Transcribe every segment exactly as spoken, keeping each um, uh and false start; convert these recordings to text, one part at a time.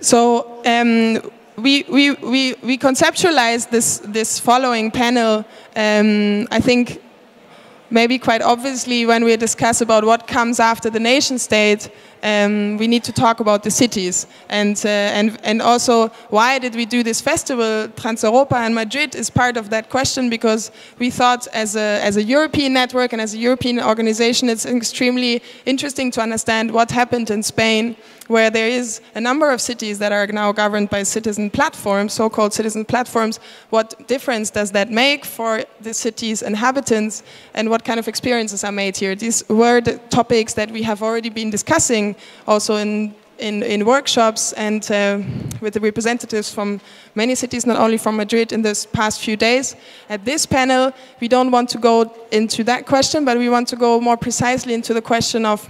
So um, we, we, we, we conceptualized this, this following panel, um, I think, maybe quite obviously when we discuss about what comes after the nation state, um, we need to talk about the cities. And, uh, and, and also, why did we do this festival? Trans Europa and Madrid is part of that question, because we thought as a, as a European network and as a European organization, it's extremely interesting to understand what happened in Spain, where there is a number of cities that are now governed by citizen platforms, so-called citizen platforms. What difference does that make for the city's inhabitants, and what kind of experiences are made here? These were the topics that we have already been discussing also in, in, in workshops and uh, with the representatives from many cities, not only from Madrid, in this past few days. At this panel, we don't want to go into that question, but we want to go more precisely into the question of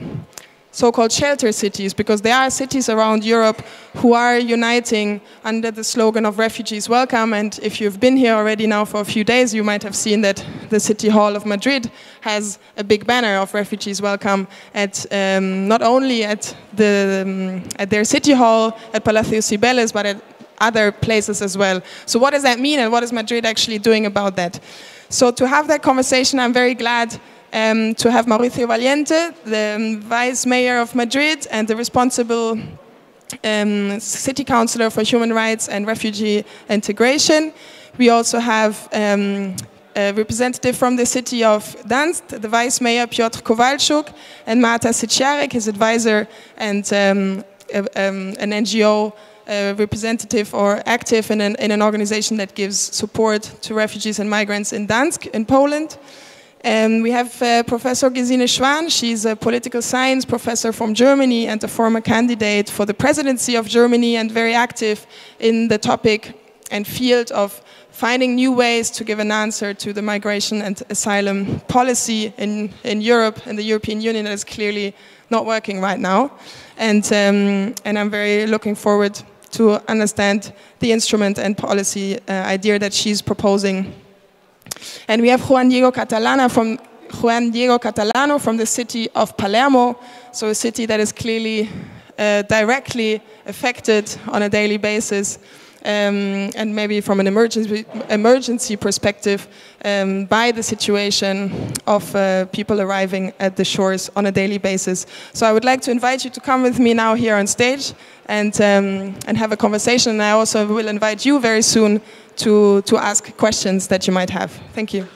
so-called shelter cities, because there are cities around Europe who are uniting under the slogan of refugees welcome. And if you've been here already now for a few days, you might have seen that the City Hall of Madrid has a big banner of refugees welcome at um, not only at the um, at their City Hall at Palacio Cibeles, but at other places as well. So what does that mean, and what is Madrid actually doing about that? So to have that conversation, I'm very glad Um, to have Mauricio Valiente, the um, Vice Mayor of Madrid and the responsible um, City Councillor for Human Rights and Refugee Integration. We also have um, a representative from the city of Gdansk, the Vice Mayor Piotr Kowalczuk, and Marta Siciarek, his advisor, and um, a, um, an N G O uh, representative or active in an, in an organization that gives support to refugees and migrants in Gdansk, in Poland. Um, we have uh, Professor Gesine Schwan. She's a political science professor from Germany and a former candidate for the presidency of Germany, and very active in the topic and field of finding new ways to give an answer to the migration and asylum policy in, in Europe and the European Union that is clearly not working right now. And, um, and I'm very looking forward to understand the instrument and policy uh, idea that she's proposing. And we have Juan Diego Catalano from Juan Diego Catalano from the city of Palermo, so a city that is clearly uh, directly affected on a daily basis, um, and maybe from an emergency emergency perspective um, by the situation of uh, people arriving at the shores on a daily basis. So I would like to invite you to come with me now here on stage and um, and have a conversation. And I also will invite you very soon To, to ask questions that you might have. Thank you.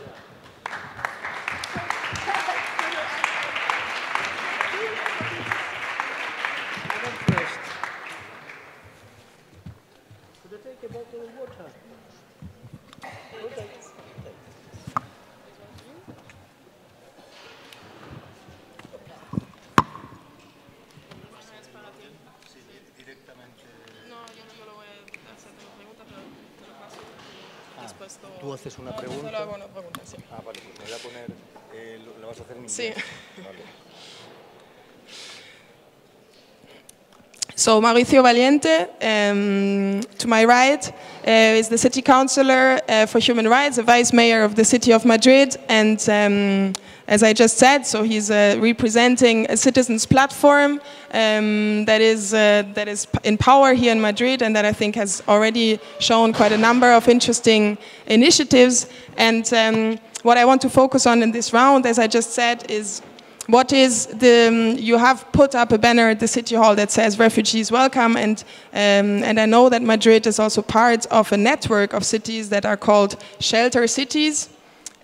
¿Tú haces una pregunta? Solo hago una pregunta, sí. Ah, vale, pues me voy a poner... Eh, lo, ¿Lo vas a hacer en inglés? Sí. Vale. So, Mauricio Valiente, um, to my right, uh, is the City Councillor uh, for Human Rights, the Vice Mayor of the City of Madrid, and um, as I just said, so he's uh, representing a citizens' platform um, that is uh, that is in power here in Madrid, and that I think has already shown quite a number of interesting initiatives. And um, what I want to focus on in this round, as I just said, is what is the, um, you have put up a banner at the City Hall that says refugees welcome, and, um, and I know that Madrid is also part of a network of cities that are called shelter cities.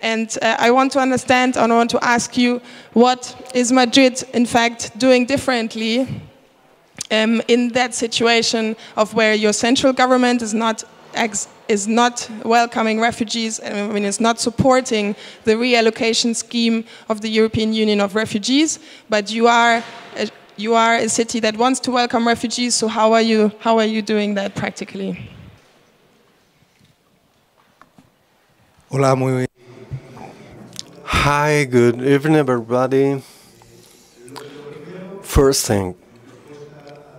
And uh, I want to understand, and I want to ask you, what is Madrid in fact doing differently um, in that situation of where your central government is not ex is not welcoming refugees, I mean, it's not supporting the reallocation scheme of the European Union of refugees, but you are a, you are a city that wants to welcome refugees. So how are you how are you doing that practically? Hola, muy Hi, good evening, everybody. First thing,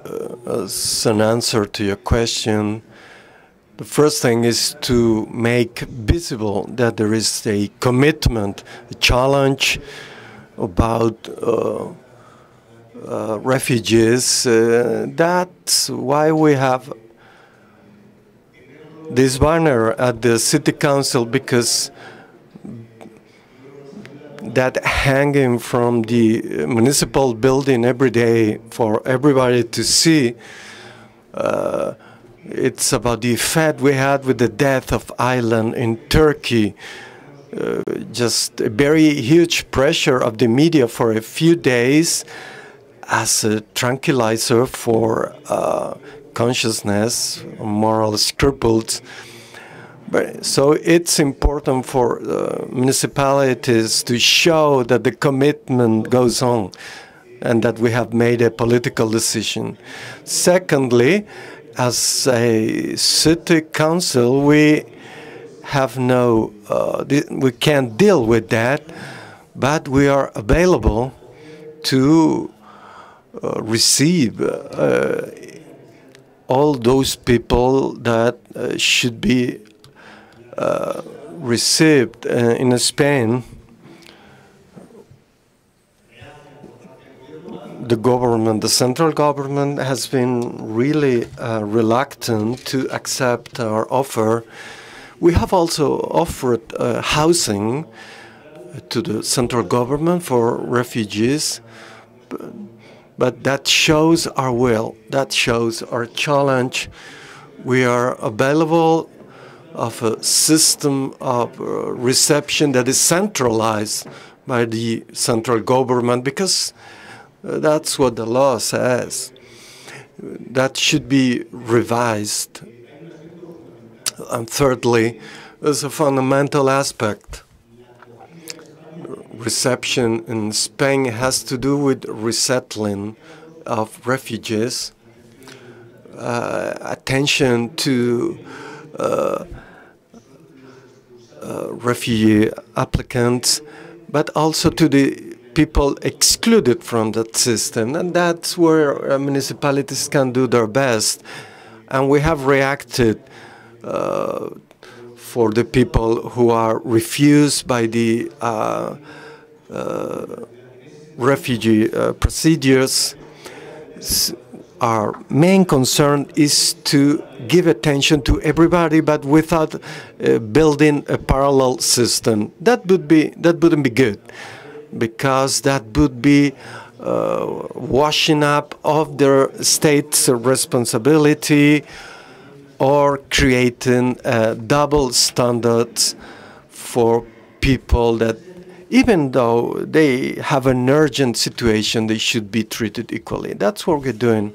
uh, as an answer to your question, the first thing is to make visible that there is a commitment, a challenge about uh, uh, refugees. Uh, that's why we have this banner at the city council, because that hanging from the municipal building every day for everybody to see. Uh, it's about the effect we had with the death of Aylan in Turkey. Uh, just a very huge pressure of the media for a few days as a tranquilizer for uh, consciousness, moral scruples. But, so it's important for uh, municipalities to show that the commitment goes on and that we have made a political decision. Secondly, as a city council, we have no, uh, we can't deal with that, but we are available to uh, receive uh, all those people that uh, should be Uh, received uh, in Spain. The government, the central government, has been really uh, reluctant to accept our offer. We have also offered uh, housing to the central government for refugees, but that shows our will, that shows our challenge. We are available of a system of reception that is centralized by the central government, because that's what the law says. That should be revised. And thirdly, there's a fundamental aspect. Reception in Spain has to do with resettling of refugees, uh, attention to Uh, uh, refugee applicants, but also to the people excluded from that system. And that's where uh, municipalities can do their best. And we have reacted uh, for the people who are refused by the uh, uh, refugee uh, procedures. S Our main concern is to give attention to everybody, but without uh, building a parallel system. That would be that wouldn't be good, because that would be uh, washing up of the state's responsibility, or creating uh, double standards for people that, even though they have an urgent situation, they should be treated equally. That's what we're doing.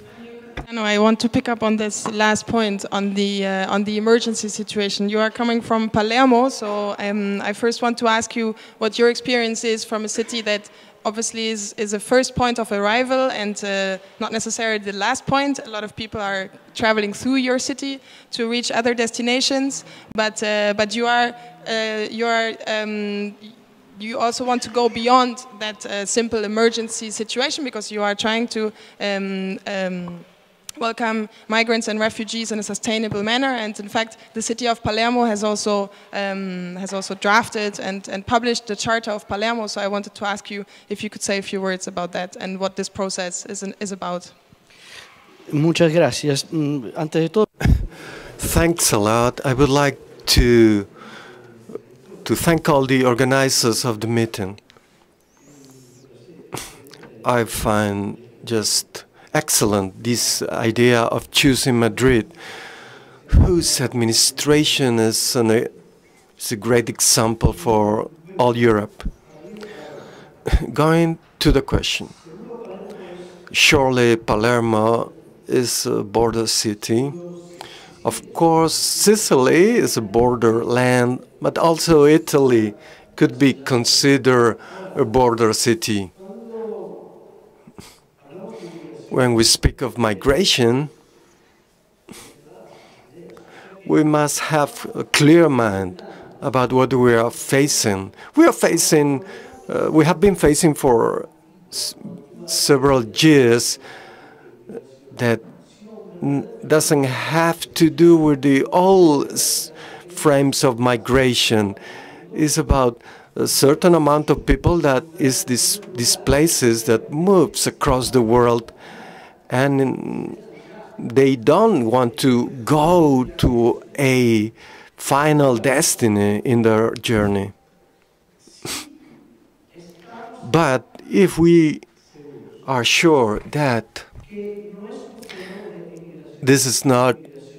No, I want to pick up on this last point on the uh, on the emergency situation. You are coming from Palermo, so um, I first want to ask you what your experience is from a city that obviously is is a first point of arrival and uh, not necessarily the last point. A lot of people are traveling through your city to reach other destinations, but uh, but you are uh, you are. Um, You also want to go beyond that uh, simple emergency situation, because you are trying to um, um, welcome migrants and refugees in a sustainable manner. And in fact, the city of Palermo has also um, has also drafted and, and published the Charter of Palermo. So I wanted to ask you if you could say a few words about that and what this process is is about. Muchas gracias. Antes de todo, thanks a lot. I would like to. to thank all the organizers of the meeting. I find just excellent this idea of choosing Madrid, whose administration is, an, is a great example for all Europe. Going to the question, surely Palermo is a border city. Of course, Sicily is a borderland, but also Italy could be considered a border city. When we speak of migration, we must have a clear mind about what we are facing. We are facing, uh, we have been facing for s several years that doesn't have to do with the old frames of migration. It's about a certain amount of people that is this displaces that moves across the world, and they don't want to go to a final destiny in their journey. But if we are sure that this is not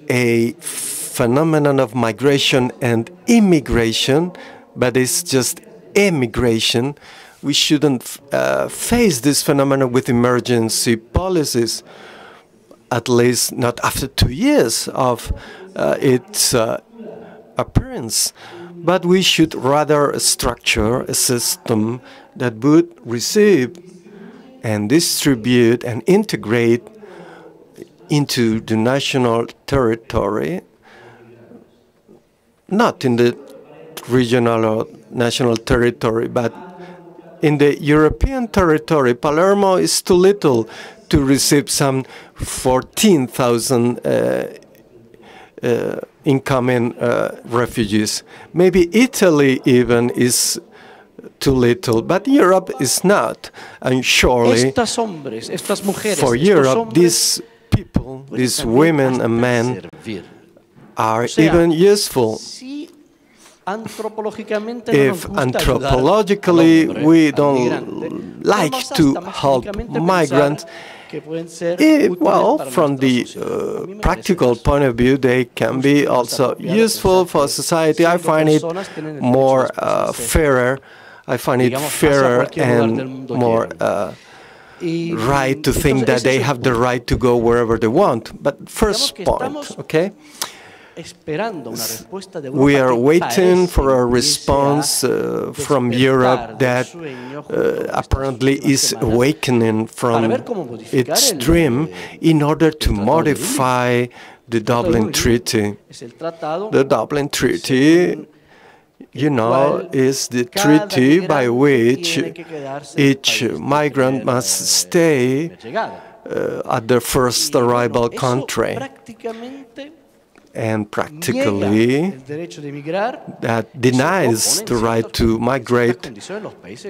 a phenomenon of migration and immigration, but it's just emigration, we shouldn't uh, face this phenomenon with emergency policies, at least not after two years of uh, its uh, appearance. But we should rather structure a system that would receive and distribute and integrate into the national territory, not in the regional or national territory, but in the European territory. Palermo is too little to receive some fourteen thousand uh, uh, incoming uh, refugees. Maybe Italy even is too little, but Europe is not. And surely estas hombres, estas mujeres, for Europe, these people, these women and men, are o sea, even useful. Si if anthropologically we don't like to help migrants, it, well, from the uh, practical point of view, they can be also useful for society. I find it more uh, fairer. I find it fairer and more uh, right to think that they have the right to go wherever they want. But first point, okay? We are waiting for a response uh, from Europe that uh, apparently is awakening from its dream in order to modify the Dublin Treaty. The Dublin Treaty, you know, is the treaty by which each migrant must stay uh, at their first arrival country. And practically that denies the right to migrate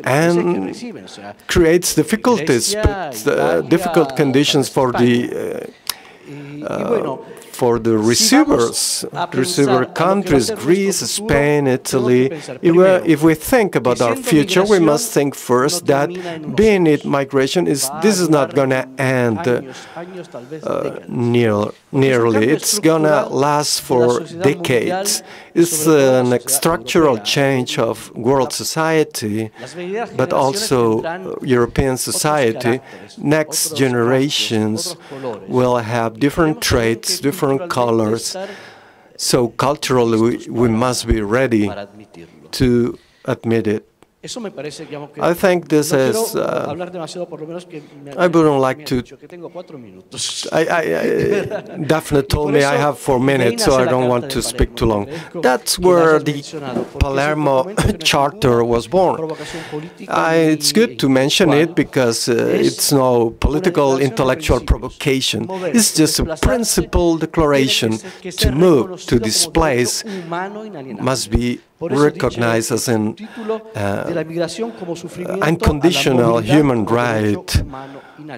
and creates difficulties, puts, uh, difficult conditions for the uh, uh, for the receivers, receiver countries, Greece, Spain, Italy. If we, if we think about our future, we must think first that being it migration is this is not going to end uh, uh, near, nearly. It's going to last for decades. It's an structural change of world society, but also European society. Next generations will have different traits, different colors. So culturally, we, we must be ready to admit it. I think this is. Uh, I wouldn't like to. I, I, I, Daphne told me I have four minutes, so I don't want to speak too long. That's where the Palermo Charter was born. I, it's good to mention it because uh, it's no political, intellectual provocation. It's just a principle declaration. To move, to displace, must be recognized as an uh, unconditional human right.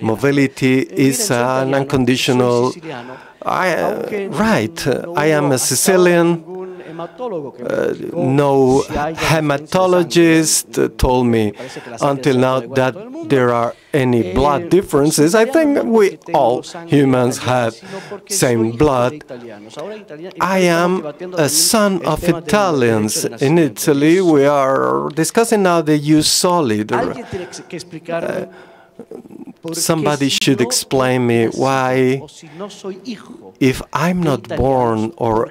Mobility is an unconditional uh, right. I am a Sicilian. Uh, no hematologist told me until now that there are any blood differences. I think we all humans have same blood. I am a son of Italians. In Italy, we are discussing now the jus soli. Uh, Somebody should explain me why, if I'm not born or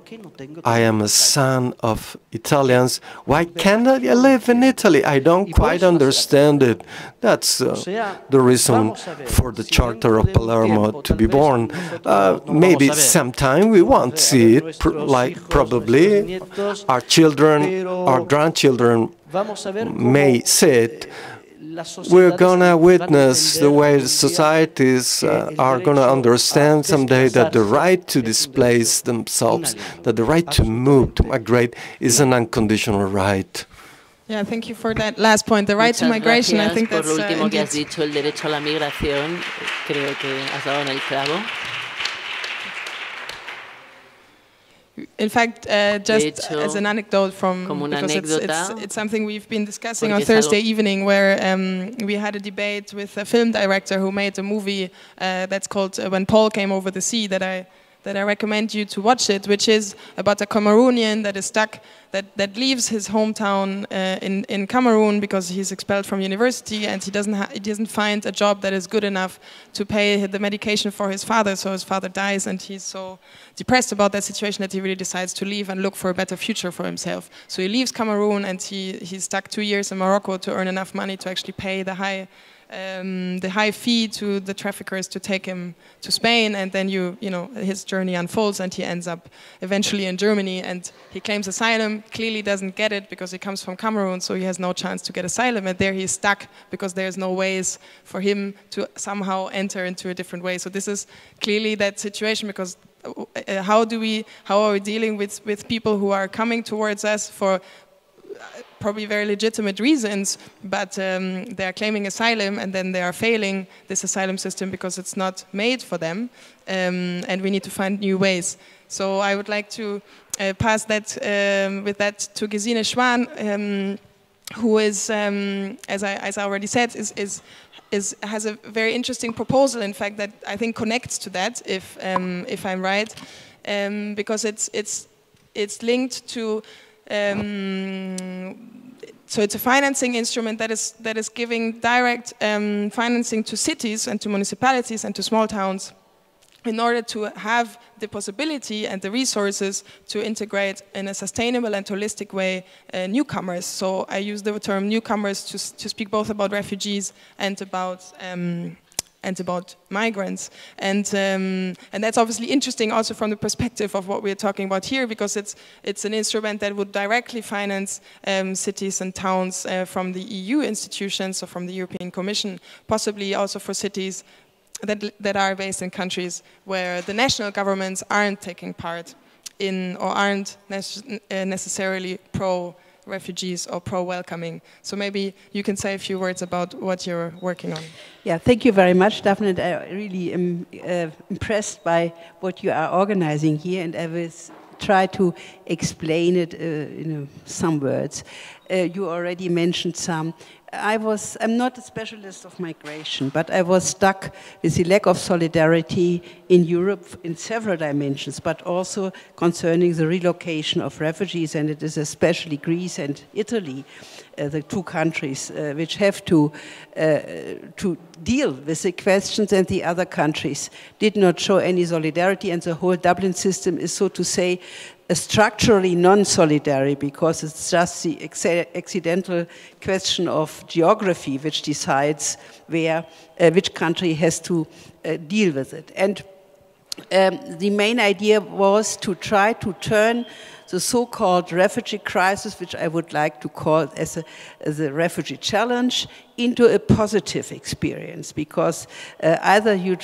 I am a son of Italians, why can't I live in Italy? I don't quite understand it. That's uh, the reason for the Charter of Palermo to be born. Uh, maybe sometime we won't see it, pr like probably our children, our grandchildren may see it. We're going to witness the way societies uh, are going to understand someday that the right to displace themselves, that the right to move, to migrate, is an unconditional right. Yeah, thank you for that last point. The right Muchas to migration, I think that's... Por lo último uh, que has dicho, el derecho a la migración, creo que has dado en el clavo. In fact, uh, just hecho, as an anecdote from, because it's, it's, it's something we've been discussing on Thursday evening, where um, we had a debate with a film director who made a movie uh, that's called uh, When Paul Came Over the Sea, that I, that I recommend you to watch it, which is about a Cameroonian that is stuck, that, that leaves his hometown uh, in, in Cameroon because he's expelled from university, and he doesn't, ha he doesn't find a job that is good enough to pay the medication for his father, so his father dies, and he's so depressed about that situation that he really decides to leave and look for a better future for himself. So he leaves Cameroon, and he, he's stuck two years in Morocco to earn enough money to actually pay the high, um, the high fee to the traffickers to take him to Spain, and then you, you know, his journey unfolds, and he ends up eventually in Germany, and he claims asylum, clearly doesn't get it because he comes from Cameroon, so he has no chance to get asylum, and there he's stuck because there's no ways for him to somehow enter into a different way. So this is clearly that situation, because how do we, how are we dealing with, with people who are coming towards us for probably very legitimate reasons, but um, they are claiming asylum, and then they are failing this asylum system because it's not made for them, um, and we need to find new ways. So I would like to uh, pass that um, with that to Gesine Schwan, um, who is, um, as, I, as I already said, is, is Is, has a very interesting proposal, in fact, that I think connects to that, if um, if I'm right, um, because it's it's it's linked to. Um, so it's a financing instrument that is that is giving direct um, financing to cities and to municipalities and to small towns, in order to have the possibility and the resources to integrate in a sustainable and holistic way uh, newcomers. So I use the term newcomers to, to speak both about refugees and about um, and about migrants. And, um, and that's obviously interesting also from the perspective of what we're talking about here, because it's, it's an instrument that would directly finance um, cities and towns uh, from the E U institutions, or from the European Commission, possibly also for cities That, that are based in countries where the national governments aren't taking part in, or aren't nece uh, necessarily pro-refugees or pro-welcoming. So maybe you can say a few words about what you're working on. Yeah, thank you very much, Daphne. I really am uh, impressed by what you are organizing here, and I will try to explain it uh, in some words. Uh, you already mentioned some. I was, I'm not a specialist of migration, but I was stuck with the lack of solidarity in Europe in several dimensions, but also concerning the relocation of refugees, and it is especially Greece and Italy, uh, the two countries uh, which have to, uh, to deal with the questions, and the other countries did not show any solidarity, and the whole Dublin system is, so to say, structurally non-solidary, because it's just the accidental question of geography which decides where, uh, which country has to uh, deal with it. And um, the main idea was to try to turn the so-called refugee crisis, which I would like to call as a, as a refugee challenge, into a positive experience, because uh, either you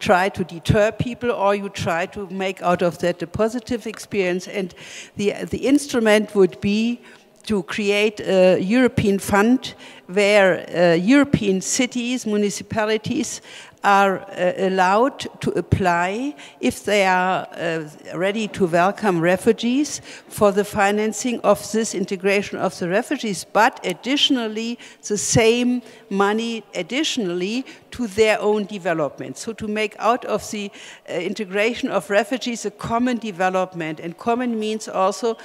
try to deter people, or you try to make out of that a positive experience. And the, the instrument would be to create a European fund where uh, European cities, municipalities, are uh, allowed to apply, if they are uh, ready to welcome refugees, for the financing of this integration of the refugees, but additionally the same money additionally to their own development. So to make out of the uh, integration of refugees a common development, and common means also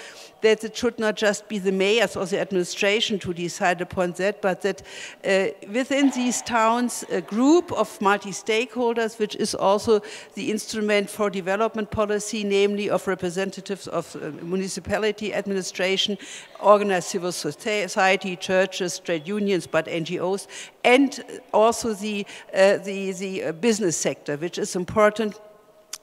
that it should not just be the mayors or the administration to decide upon that, but that uh, within these towns a group of multi-stakeholders, which is also the instrument for development policy, namely of representatives of uh, municipality, administration, organized civil society, churches, trade unions, but N G Os, and also the, uh, the, the business sector, which is important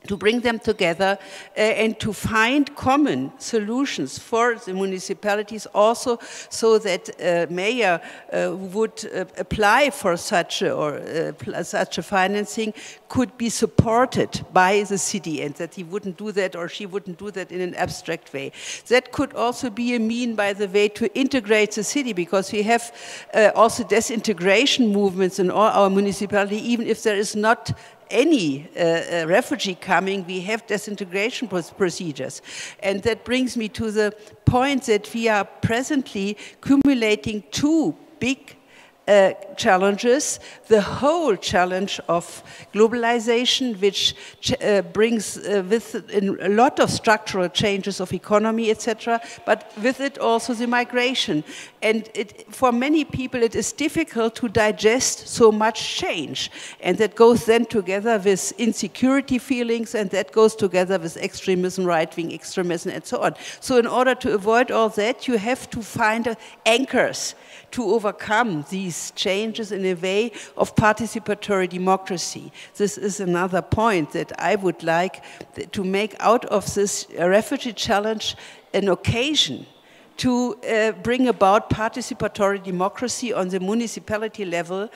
to bring them together uh, and to find common solutions for the municipalities also, so that uh, mayor uh, would uh, apply for such a, or uh, such a financing could be supported by the city, and that he wouldn't do that or she wouldn't do that in an abstract way. That could also be a mean, by the way, to integrate the city, because we have uh, also disintegration movements in all our municipalities. Even if there is not any uh, refugee coming, we have disintegration procedures. And that brings me to the point that we are presently accumulating two big Uh, challenges, the whole challenge of globalization, which ch uh, brings uh, with it a lot of structural changes of economy, et cetera, but with it also the migration. And it, for many people, it is difficult to digest so much change. And that goes then together with insecurity feelings, and that goes together with extremism, right-wing extremism, and so on. So in order to avoid all that, you have to find uh, anchors to overcome these changes in a way of participatory democracy. This is another point that I would like to make out of this refugee challenge, an occasion to uh, bring about participatory democracy on the municipality level,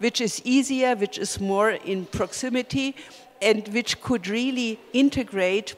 which is easier, which is more in proximity, and which could really integrate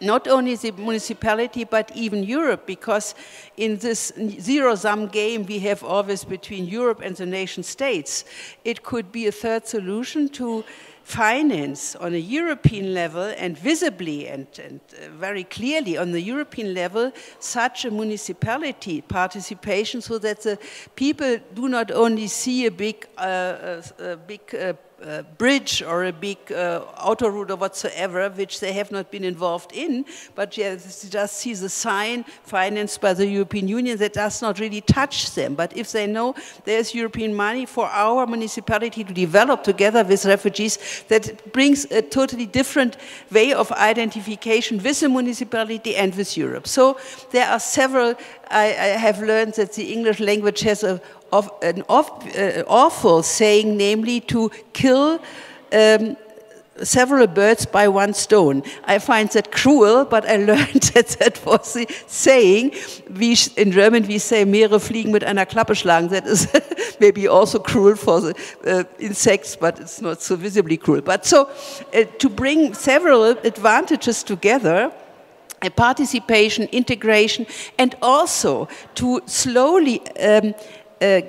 not only the municipality, but even Europe, because in this zero-sum game we have always between Europe and the nation states, it could be a third solution to finance on a European level, and visibly and, and very clearly on the European level, such a municipality participation, so that the people do not only see a big, uh, a big uh, Uh, bridge or a big uh, auto route or whatsoever, which they have not been involved in, but yeah, just see the sign financed by the European Union that does not really touch them. But if they know there's European money for our municipality to develop together with refugees, that brings a totally different way of identification with the municipality and with Europe. So there are several, I, I have learned that the English language has a Of an off, uh, awful saying, namely to kill um, several birds by one stone. I find that cruel, but I learned that that was the saying. We, in German we say, mehrere Fliegen mit einer Klappe schlagen. That is maybe also cruel for the uh, insects, but it's not so visibly cruel. But so uh, to bring several advantages together, a participation, integration, and also to slowly um, Uh,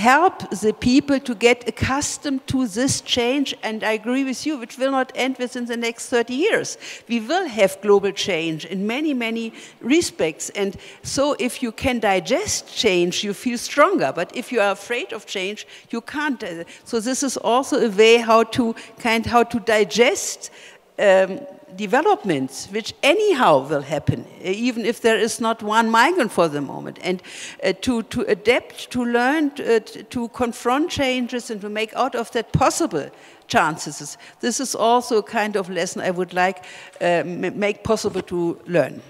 help the people to get accustomed to this change, and I agree with you, which will not end within the next thirty years. We will have global change in many, many respects, and so if you can digest change, you feel stronger, but if you are afraid of change, you can't. So this is also a way how to, kind, how to digest um, developments, which anyhow will happen, even if there is not one migrant for the moment. And uh, to, to adapt, to learn, to, uh, to confront changes and to make out of that possible chances. This is also a kind of lesson I would like uh, make possible to learn.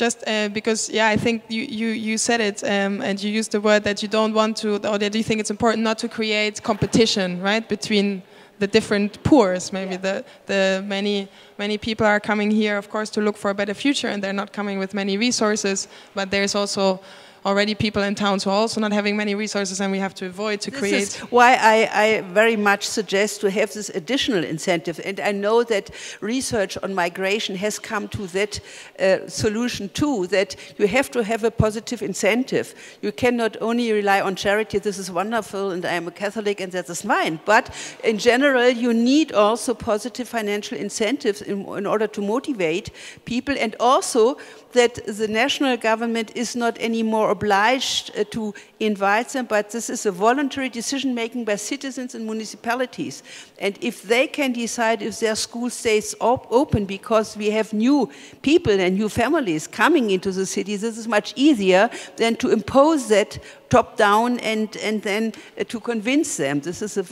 Just uh, because, yeah, I think you, you, you said it, um, and you used the word that you don't want to, or that you think it's important not to create competition, right, between the different poors. Maybe yeah. the, the many, many people are coming here, of course, to look for a better future, and they're not coming with many resources, but there's also already people in towns who are also not having many resources, and we have to avoid to create. This is why I, I very much suggest to have this additional incentive, and I know that research on migration has come to that uh, solution too, that you have to have a positive incentive. You cannot only rely on charity, this is wonderful and I am a Catholic and that is fine, but in general you need also positive financial incentives in, in order to motivate people, and also that the national government is not anymore obliged uh, to invite them, but this is a voluntary decision-making by citizens and municipalities. And if they can decide if their school stays op open, because we have new people and new families coming into the city, this is much easier than to impose that top-down and, and then uh, to convince them. This is a,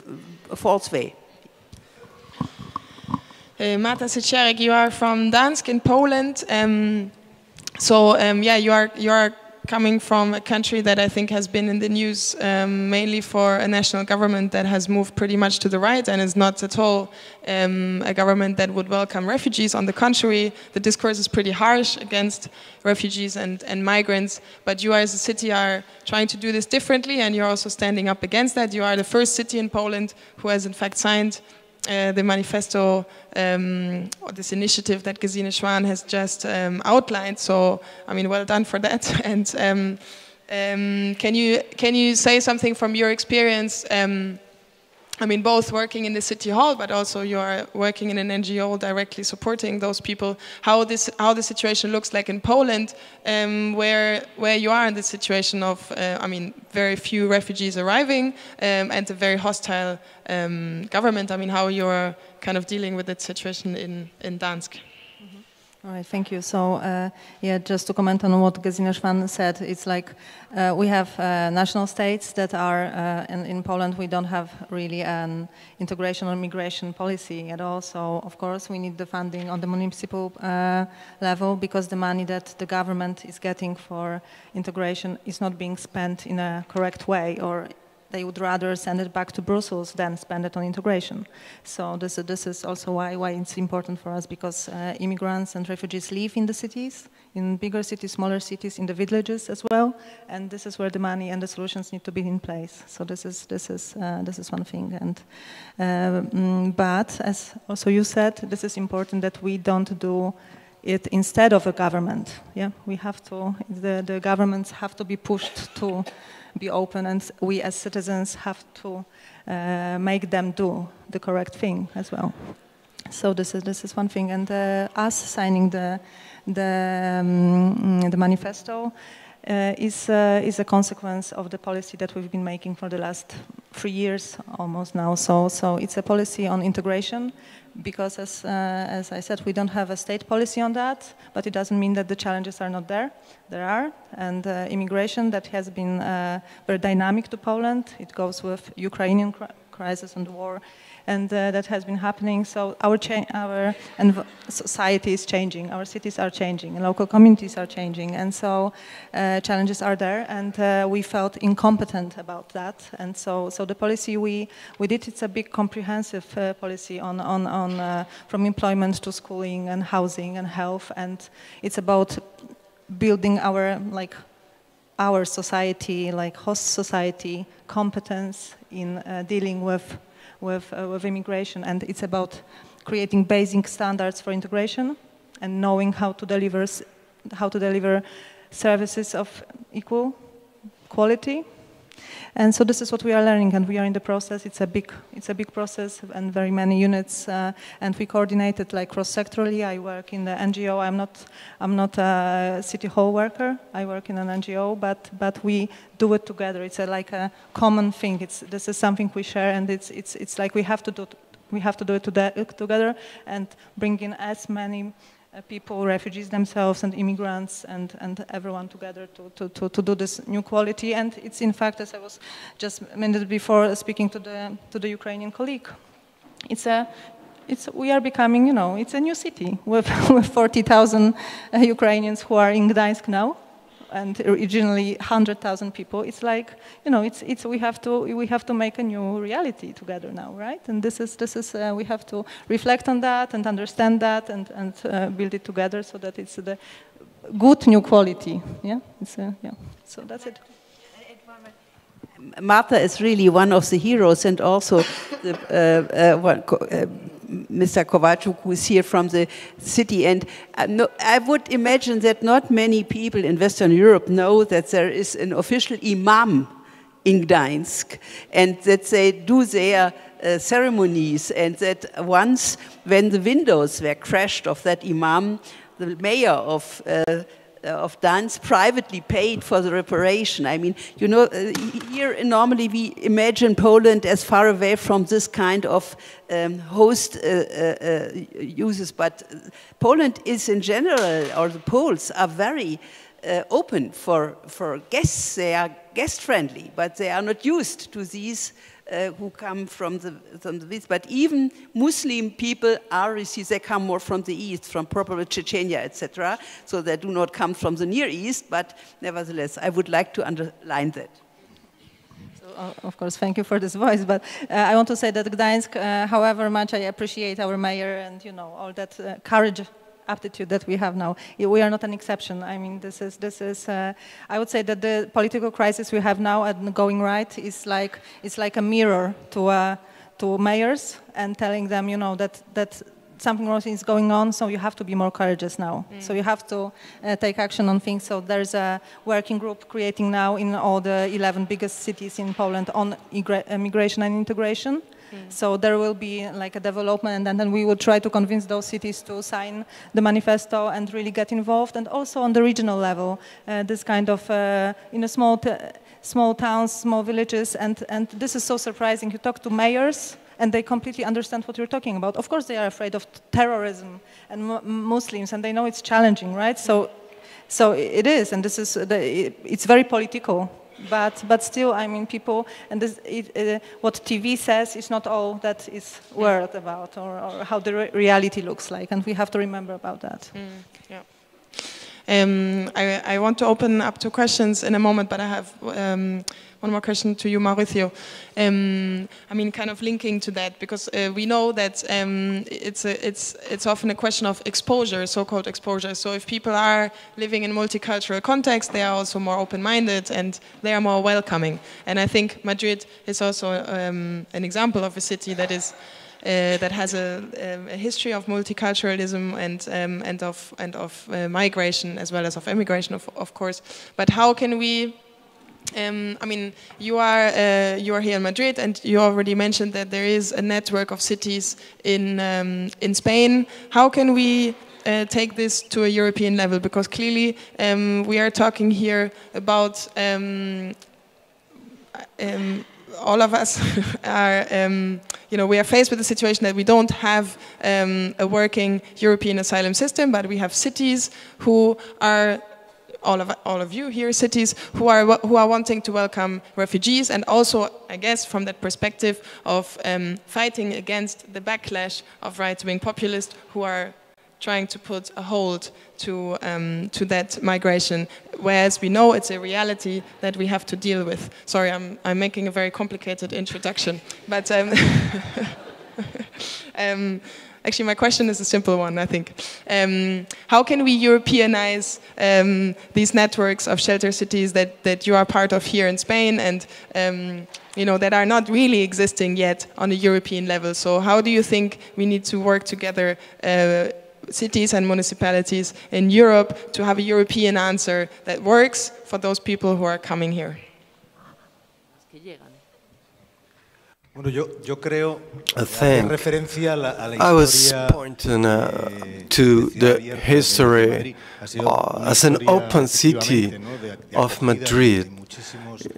a false way. Uh, Marta Siciarek, you are from Gdansk in Poland. Um, So um, yeah, you are you are coming from a country that I think has been in the news um, mainly for a national government that has moved pretty much to the right and is not at all um, a government that would welcome refugees. On the contrary, the discourse is pretty harsh against refugees and, and migrants, but you as a city are trying to do this differently, and you're also standing up against that. You are the first city in Poland who has in fact signed Uh, the manifesto, um, or this initiative that Gesine Schwan has just um, outlined. So, I mean, well done for that. And um, um, can you can you say something from your experience? Um, I mean, both working in the city hall, but also you are working in an N G O directly supporting those people. How this how the situation looks like in Poland, um, where where you are in the situation of, uh, I mean, very few refugees arriving um, and a very hostile Um, government. I mean, how you're kind of dealing with that situation in, in Gdansk. All right, thank you. So, uh, yeah, just to comment on what Gesine Schwan said, it's like uh, we have uh, national states that are, uh, and in Poland we don't have really an integration or migration policy at all. So, of course, we need the funding on the municipal uh, level, because the money that the government is getting for integration is not being spent in a correct way, or they would rather send it back to Brussels than spend it on integration. So this, this is also why, why it's important for us, because uh, immigrants and refugees live in the cities, in bigger cities, smaller cities, in the villages as well, and this is where the money and the solutions need to be in place. So this is, this is, uh, this is one thing. And, uh, but, as also you said, this is important that we don't do it instead of a government. Yeah, we have to, the, the governments have to be pushed to be open, and we as citizens have to uh, make them do the correct thing as well. So this is, this is one thing, and uh, us signing the, the, um, the manifesto uh, is, uh, is a consequence of the policy that we've been making for the last three years almost now. So, so it's a policy on integration, because as, uh, as I said, we don't have a state policy on that, but it doesn't mean that the challenges are not there. There are, and uh, immigration that has been uh, very dynamic to Poland. It goes with Ukrainian cri crisis and war, and uh, that has been happening. So our, our society is changing, our cities are changing, local communities are changing, and so uh, challenges are there, and uh, we felt incompetent about that. And so, so the policy we, we did, it's a big comprehensive uh, policy on, on, on uh, from employment to schooling and housing and health, and it's about building our, like, our society, like host society, competence in uh, dealing with With, uh, with immigration, and it's about creating basic standards for integration and knowing how to deliver how to deliver services of equal quality. And so this is what we are learning, and we are in the process. It's a big it's a big process, and very many units, uh, and we coordinate it like cross-sectorally. I work in the N G O. I'm not I'm not a city hall worker. I work in an N G O, but but we do it together. It's a, like a common thing. It's this is something we share, and it's it's it's like we have to do we have to do it together and bring in as many people, refugees themselves, and immigrants, and, and everyone together to, to, to, to do this new quality. And it's in fact, as I was just a minute before speaking to the to the Ukrainian colleague, it's a it's we are becoming, you know, it's a new city with, with forty thousand uh, Ukrainians who are in Gdansk now, and originally one hundred thousand people. It's like, you know, it's it's we have to we have to make a new reality together now, right? And this is this is uh, we have to reflect on that and understand that and and uh, build it together so that it's the good new quality. Yeah, it's uh, yeah. So that's it. Marta is really one of the heroes, and also the, uh, uh, well, uh, Mister Kowalczuk, who is here from the city. And uh, no, I would imagine that not many people in Western Europe know that there is an official imam in Gdansk, and that they do their uh, ceremonies, and that once when the windows were crashed of that imam, the mayor of uh, of Gdansk privately paid for the reparation. I mean, you know, uh, here normally we imagine Poland as far away from this kind of um, host uh, uh, uses, but Poland is in general, or the Poles are very uh, open for, for guests. They are guest friendly, but they are not used to these uh, who come from the, from the East, but even Muslim people are received, they come more from the East, from probably Chechnya, et cetera. So they do not come from the Near East, but nevertheless, I would like to underline that. Of course, thank you for this voice, but uh, I want to say that Gdańsk, uh, however much I appreciate our mayor and, you know, all that uh, courage, aptitude that we have now, we are not an exception. I mean, this is, this is uh, I would say that the political crisis we have now and going right is like, it's like a mirror to, uh, to mayors and telling them, you know, that, that something wrong is going on, so you have to be more courageous now. Mm. So you have to uh, take action on things. So there's a working group creating now in all the eleven biggest cities in Poland on migration and integration. Mm. So there will be like a development, and then we will try to convince those cities to sign the manifesto and really get involved. And also on the regional level, uh, this kind of, uh, in a small, t small towns, small villages, and, and this is so surprising. You talk to mayors, and they completely understand what you're talking about. Of course, they are afraid of terrorism and Muslims, and they know it's challenging, right? So, so it is, and this is the, it's very political. But, but still, I mean, people, and this, it, uh, what T V says is not all that is worried about, or, or how the re reality looks like, and we have to remember about that. Mm, yeah. Um, I, I want to open up to questions in a moment, but I have um, one more question to you, Mauricio. Um, I mean, kind of linking to that, because uh, we know that um, it's, a, it's, it's often a question of exposure, so-called exposure. So if people are living in multicultural contexts, they are also more open-minded and they are more welcoming. And I think Madrid is also um, an example of a city that is Uh, that has a, a history of multiculturalism and um, and of and of uh, migration as well as of immigration, of, of course. But how can we? Um, I mean, you are uh, you are here in Madrid, and you already mentioned that there is a network of cities in um, in Spain. How can we Uh, take this to a European level? Because clearly um, we are talking here about. Um, um, All of us are, um, you know, we are faced with the situation that we don't have um, a working European asylum system, but we have cities who are, all of all of you here, cities who are who are wanting to welcome refugees, and also, I guess, from that perspective of um, fighting against the backlash of right-wing populists who are trying to put a hold to, um, to that migration, whereas we know it's a reality that we have to deal with. Sorry, I'm, I'm making a very complicated introduction, but um, um, actually my question is a simple one, I think. Um, how can we Europeanize um, these networks of shelter cities that, that you are part of here in Spain, and um, you know, that are not really existing yet on a European level? So how do you think we need to work together, uh, cities and municipalities in Europe, to have a European answer that works for those people who are coming here? I was pointing uh, to the history uh, as an open city of Madrid.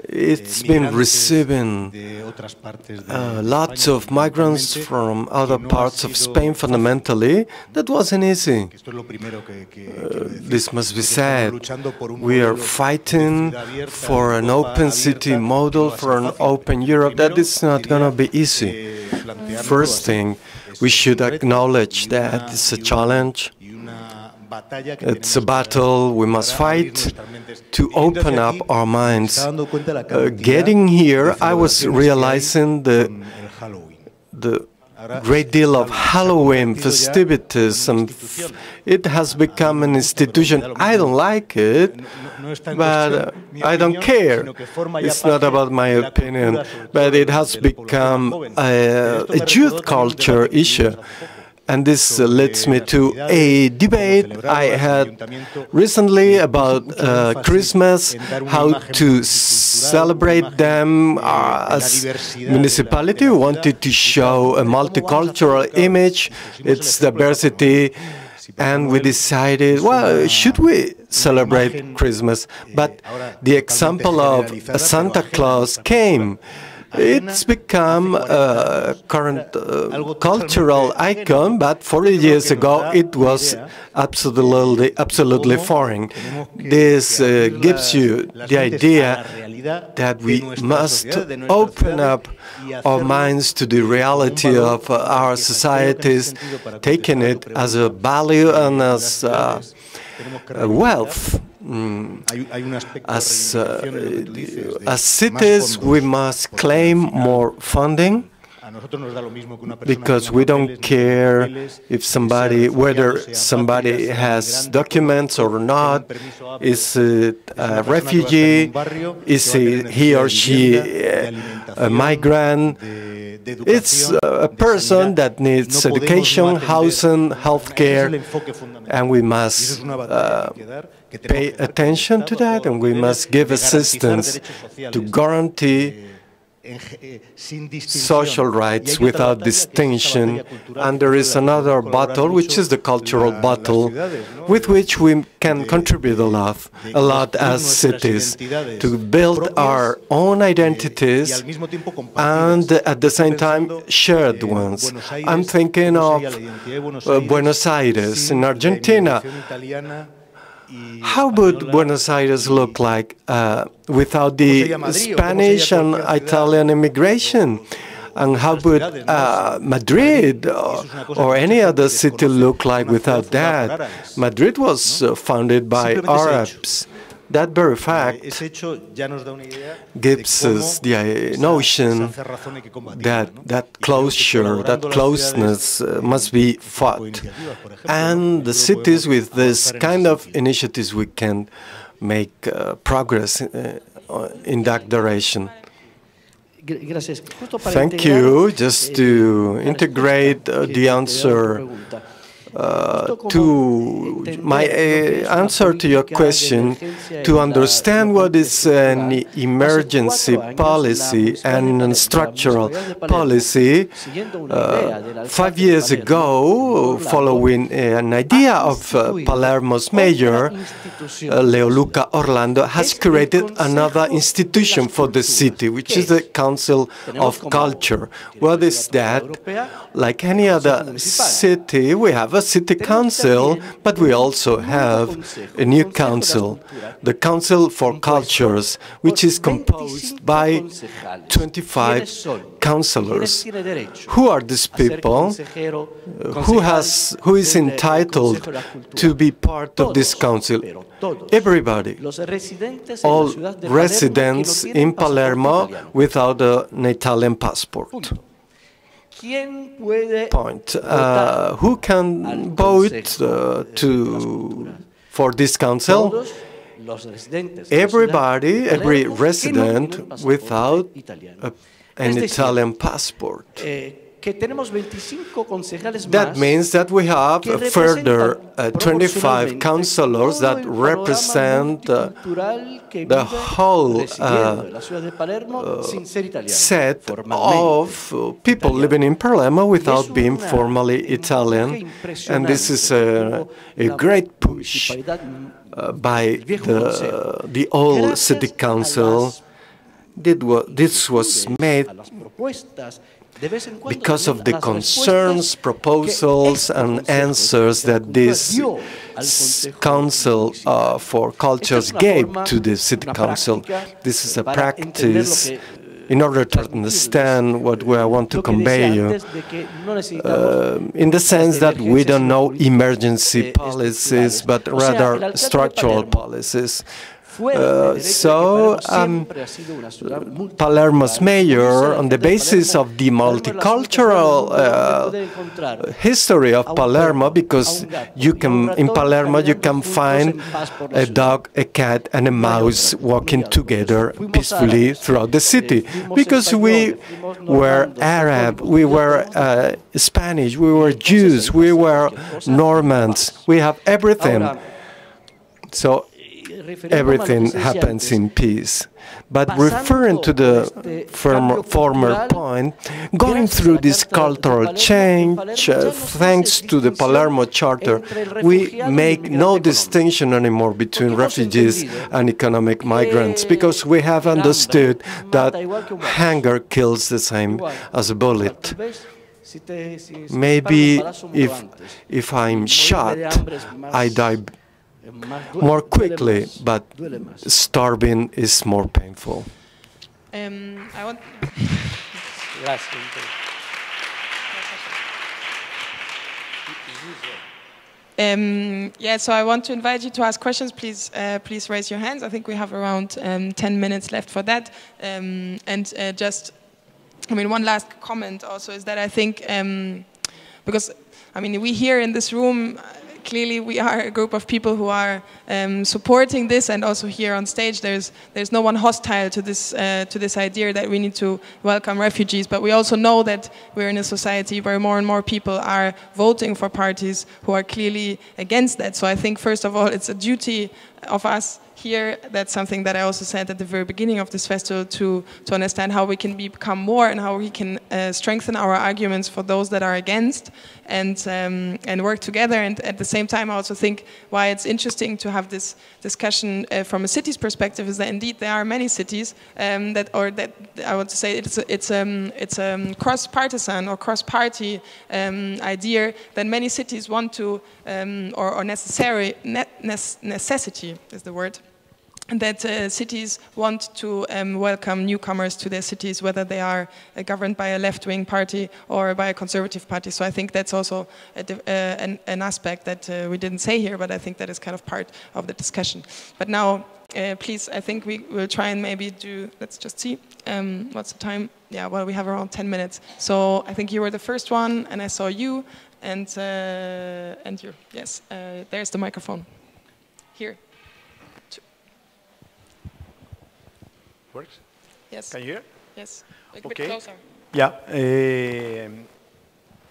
It's been receiving uh, lots of migrants from other parts of Spain, fundamentally. That wasn't easy. Uh, this must be said. We are fighting for an open city model, for an open Europe. That is not going to be easy. First thing, we should acknowledge that it's a challenge. It's a battle we must fight to open up our minds. Uh, getting here, I was realizing the, the great deal of Halloween festivities, and it has become an institution. I don't like it, but uh, I don't care. It's not about my opinion, but it has become a, a youth culture issue. And this uh, leads me to a debate I had recently about uh, Christmas, how to celebrate them uh, as municipality. We wanted to show a multicultural image, its diversity, and we decided, well, should we celebrate Christmas? But the example of Santa Claus came. It's become a current uh, cultural icon, but forty years ago it was absolutely, absolutely foreign. This uh, gives you the idea that we must open up our minds to the reality of our societies, taking it as a value and as uh, wealth. Mm. As, uh, as cities, we must claim more funding, because we don't care if somebody, whether somebody has documents or not, is it a refugee, is he or she a migrant. It's a person that needs education, housing, healthcare, and we must uh, pay attention to that, and we must give assistance to guarantee social rights without distinction. And there is another battle, which is the cultural battle, with which we can contribute a lot, a lot as cities, to build our own identities and at the same time shared ones. I'm thinking of uh, Buenos Aires in Argentina. How would Buenos Aires look like uh, without the Spanish and Italian immigration? And how would uh, Madrid or, or any other city look like without that? Madrid was uh, founded by Arabs. That very fact gives us the notion that that closure, that closeness uh, must be fought. And the cities with this kind of initiatives, we can make uh, progress uh, in that direction. Thank you. Just to integrate uh, the answer Uh, to my uh, answer to your question, to understand what is an emergency policy and a structural policy, uh, five years ago, following an idea of uh, Palermo's mayor, uh, Leoluca Orlando, has created another institution for the city, which is the Council of Culture. What is that? Like any other city, we have a city council, but we also have a new council, the Council for Cultures, which is composed by twenty-five councillors. Who are these people? Who has, who is entitled to be part of this council? Everybody, all residents in Palermo without an Italian passport. Point. Uh, who can vote uh, to, for this council? Everybody, every resident without a, an Italian passport. That means that we have a further uh, twenty-five councillors that represent uh, the whole uh, uh, set of people living in Palermo without being formally Italian, and this is a, a great push uh, by the, the old city council. This was made because of the concerns, proposals, and answers that this Council uh, for Cultures gave to the City Council. This is a practice in order to understand what we want to convey you, uh, in the sense that we don't know emergency policies, but rather structural policies. Uh, so, um, Palermo's mayor, on the basis of the multicultural uh, history of Palermo, because you can, in Palermo you can find a dog, a cat, and a mouse walking together peacefully throughout the city, because we were Arab, we were uh, Spanish, we were Jews, we were Normans, we have everything. So, everything happens in peace. But referring to the former, former point, going through this cultural change, uh, thanks to the Palermo Charter, we make no distinction anymore between refugees and economic migrants, because we have understood that hunger kills the same as a bullet. Maybe if, if I'm shot, I die more quickly, but starving is more painful. Um, I want um, yeah, so I want to invite you to ask questions. Please, uh, please raise your hands. I think we have around um, ten minutes left for that. Um, and uh, just, I mean, one last comment also is that I think, um, because I mean, we here in this room. Clearly, we are a group of people who are um, supporting this, and also here on stage, there's there's no one hostile to this uh, to this idea that we need to welcome refugees. But we also know that we're in a society where more and more people are voting for parties who are clearly against that. So I think, first of all, it's a duty of us here. That's something that I also said at the very beginning of this festival, to to understand how we can become more and how we can uh, strengthen our arguments for those that are against, and um, and work together. And at the same time, I also think why it's interesting to have this discussion uh, from a city's perspective is that indeed there are many cities um, that, or that I want to say, it's a, it's um it's a cross-partisan or cross-party um, idea that many cities want to um, or, or necessary ne necessity is the word. That uh, cities want to um, welcome newcomers to their cities, whether they are uh, governed by a left-wing party or by a conservative party. So I think that's also a, uh, an, an aspect that uh, we didn't say here, but I think that is kind of part of the discussion. But now, uh, please, I think we will try and maybe do, let's just see, um, what's the time? Yeah, well, we have around ten minutes. So I think you were the first one, and I saw you, and, uh, and you. Yes, uh, there's the microphone. Here. Works? Yes. Can you hear? Yes. A okay. Bit closer. Yeah. Uh,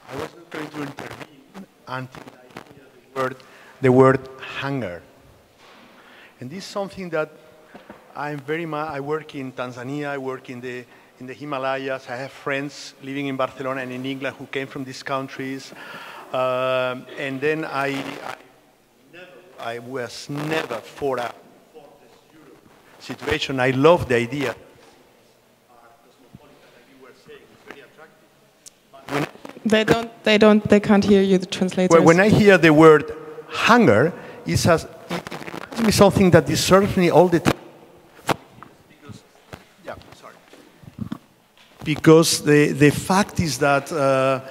I was not going to intervene until I heard the word, the word hunger. And this is something that I'm very much, I work in Tanzania, I work in the, in the Himalayas, I have friends living in Barcelona and in England who came from these countries. Um, and then I, I, never, I was never for a situation. I love the idea. They don't. They don't. They can't hear you. The translators. Well, when I hear the word hunger, it has it reminds me something that disturbs me all the time. Because, yeah, sorry. Because the the fact is that uh,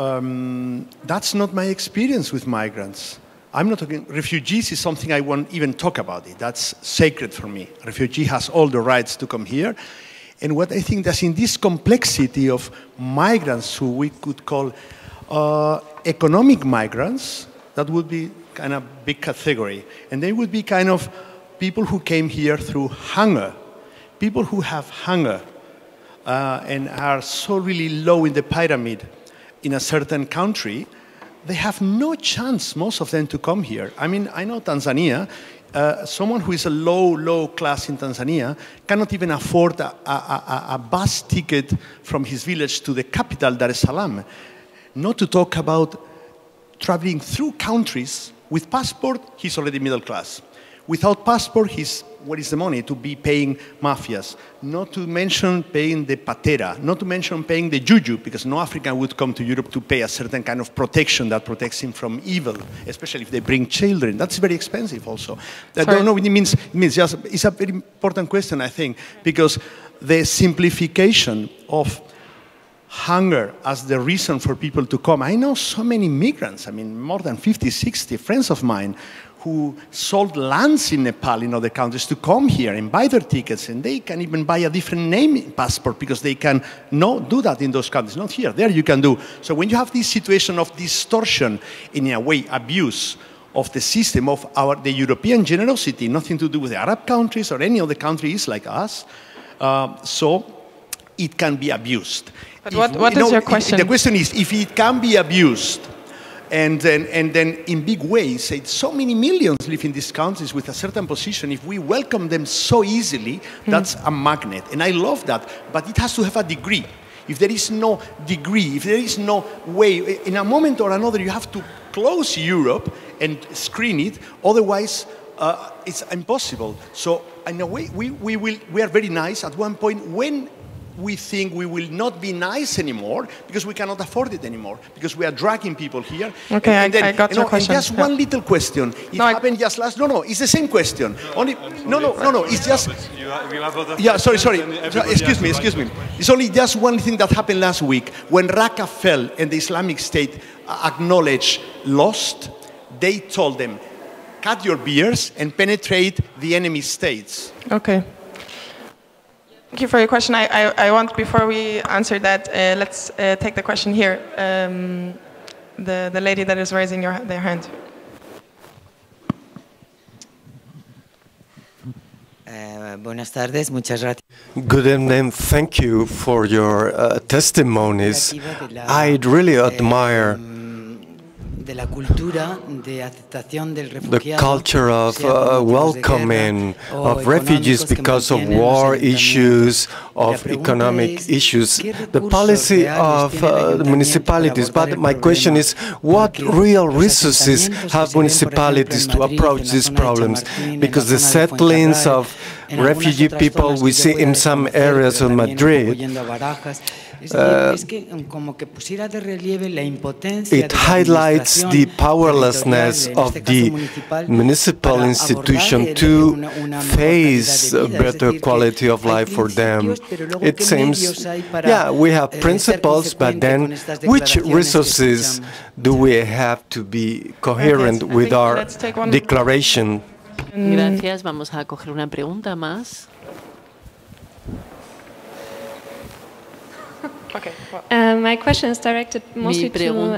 um, that's not my experience with migrants. I'm not talking, refugees is something I won't even talk about it. That's sacred for me. A refugee has all the rights to come here. And what I think that's in this complexity of migrants who we could call uh, economic migrants, that would be kind of a big category. And they would be kind of people who came here through hunger, people who have hunger uh, and are so really low in the pyramid in a certain country. They have no chance, most of them, to come here. I mean, I know Tanzania, uh, someone who is a low, low class in Tanzania cannot even afford a, a, a, a bus ticket from his village to the capital, Dar es Salaam. Not to talk about traveling through countries. With passport, he's already middle class. Without passport, he's, what is the money to be paying mafias? Not to mention paying the patera, not to mention paying the juju, because no African would come to Europe to pay a certain kind of protection that protects him from evil, especially if they bring children. That's very expensive also. Sorry. I don't know what it means. It means just, it's a very important question, I think, because the simplification of hunger as the reason for people to come. I know so many migrants, I mean, more than fifty, sixty friends of mine who sold lands in Nepal, in other countries, to come here and buy their tickets, and they can even buy a different name passport because they can no do that in those countries, not here. There you can do. So when you have this situation of distortion, in a way, abuse of the system of our, the European generosity, nothing to do with the Arab countries or any other countries like us, uh, so it can be abused. But if, what, what is no, your question? The question is, if it can be abused, And then, and then in big ways, said so many millions live in these countries with a certain position. If we welcome them so easily, mm-hmm. that's a magnet. And I love that, but it has to have a degree. If there is no degree, if there is no way, in a moment or another, you have to close Europe and screen it. Otherwise, uh, it's impossible. So in a way, we, we, will, we are very nice at one point when we think we will not be nice anymore because we cannot afford it anymore, because we are dragging people here. Okay, and, and then, I, I got your no, question. And just yeah. one little question. It no, happened I... just last... No, no, it's the same question. No, only, no, no, no, no, it's just... You have, you have other yeah, sorry, sorry. Excuse me, excuse me. It's only just one thing that happened last week. When Raqqa fell and the Islamic State acknowledged lost, they told them, cut your beards and penetrate the enemy states. Okay. Thank you for your question. I, I, I want, before we answer that, uh, let's uh, take the question here. Um, the, the lady that is raising your, their hand. Uh, buenas tardes, muchas gracias. Good evening, thank you for your uh, testimonies. I really admire the culture of uh, welcoming of refugees because of war issues, of economic issues, the policy of uh, municipalities. But my question is, what real resources have municipalities to approach these problems? Because the settlings of refugee people we see in some areas of Madrid, Uh, it highlights the powerlessness of the municipal institution to face a better quality of life for them. It seems, yeah, we have principles, but then which resources do we have to be coherent with our declaration? Gracias. Vamos a coger una pregunta más. Okay. Well. Uh, my question is directed mostly to um,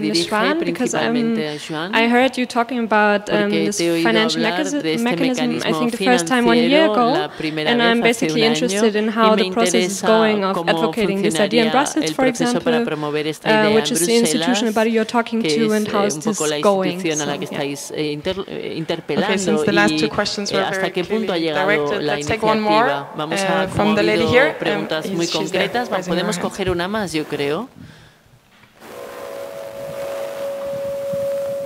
Miz Schwan, because um, I heard you talking about um, this financial mechanism, I think the first time one year ago, and I'm basically interested in how the process is going of advocating this idea in Brussels, for example, uh, which is the institution about you're talking to, and how is this going? So, yeah. Okay, since the last two questions were very clearly directed, let's take one more uh, from the lady here. Um, she's there, rising her hand. Una más, yo creo.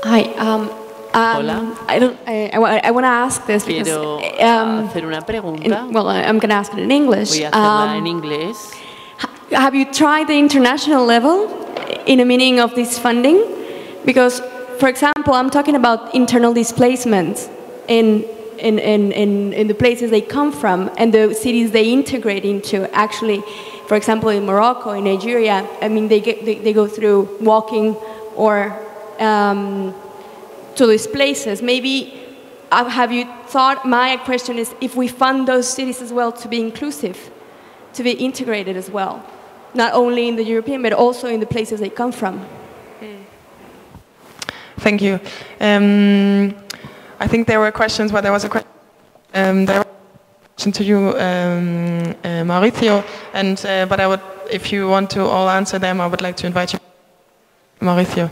Hi, um, um, I don't. I, I, I want to ask this because um, in, well, I'm going to ask it in English. Um, en have you tried the international level in a meaning of this funding? Because, for example, I'm talking about internal displacements in in in in, in the places they come from and the cities they integrate into, actually. For example, in Morocco, in Nigeria, I mean, they, get, they, they go through walking or um, to these places. Maybe, uh, have you thought, my question is, if we fund those cities as well to be inclusive, to be integrated as well, not only in the European, but also in the places they come from? Thank you. Um, I think there were questions, but there was a question. Um, there to you, um, uh, Mauricio, and uh, but I would, if you want to all answer them, I would like to invite you, Mauricio.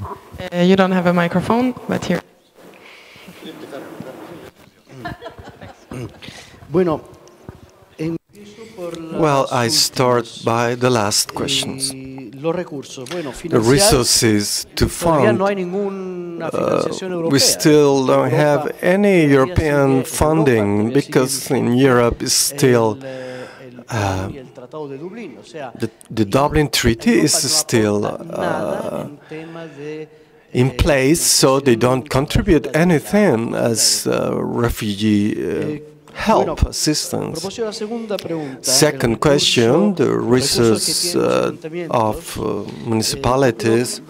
Uh, you don't have a microphone, but here. Well, I start by the last questions. The resources to fund, uh, we still don't have any European funding because in Europe is still uh, the, the Dublin Treaty is still uh, in place, so they don't contribute anything as uh, refugee uh, help, assistance. Second question, the resources uh, of uh, municipalities.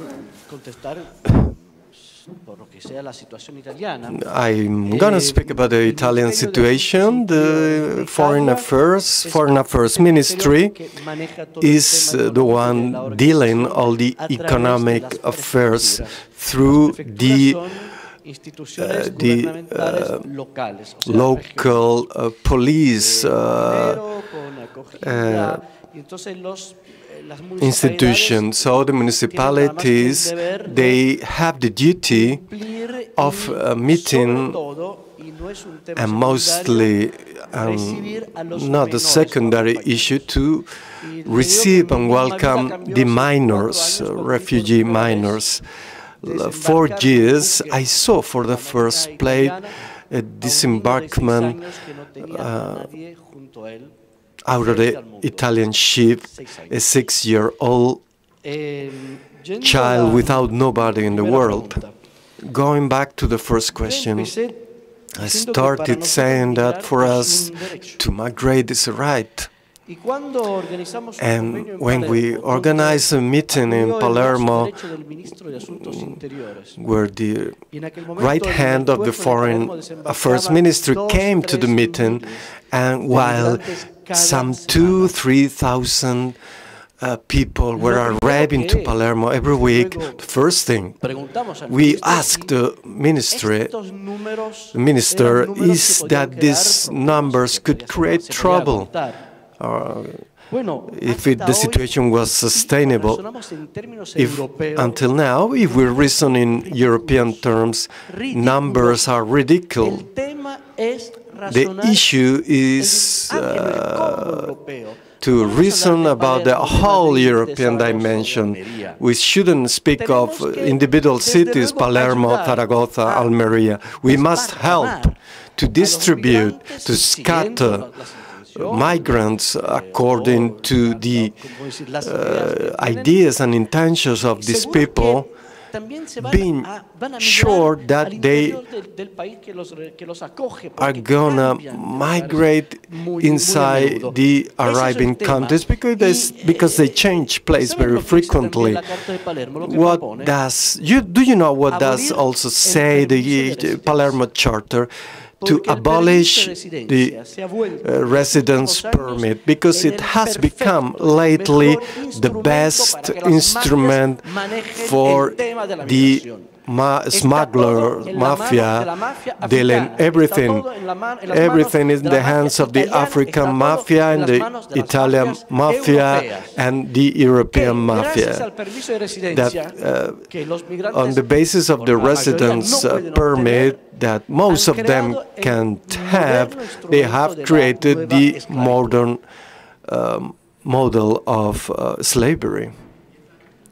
I'm going to speak about the Italian situation. The Foreign Affairs, Foreign Affairs Ministry is uh, the one dealing all the economic affairs through the Uh, the uh, local uh, police uh, uh, institutions, so the municipalities, they have the duty of uh, meeting and mostly um, not the secondary issue to receive and welcome the minors, uh, refugee minors. For years, I saw for the first place a disembarkment uh, out of the Italian ship, a six-year-old child without nobody in the world. Going back to the first question, I started saying that for us to migrate is a right. And when we organized a meeting in Palermo, where the right hand of the Foreign Affairs Ministry came to the meeting, and while some two, three thousand uh, people were arriving to Palermo every week, the first thing we asked the ministry, minister is that these numbers could create trouble. Or if it, the situation was sustainable, if, until now, if we reason in European terms, numbers are ridiculous. The issue is uh, to reason about the whole European dimension. We shouldn't speak of individual cities, Palermo, Zaragoza, Almeria. We must help to distribute, to scatter migrants according to the uh, ideas and intentions of these people, being sure that they are gonna migrate inside the arriving countries because they, because they change place very frequently. What does you do you know what does also say the Palermo Charter? To abolish the uh, residence permit, because it has become lately the best instrument for the ma smuggler, mafia, dealing everything. Everything is in the hands of the African mafia and the Italian mafia and the European mafia. That, uh, on the basis of the residence uh, permit, that most of them can't have, they have created the modern um, model of uh, slavery.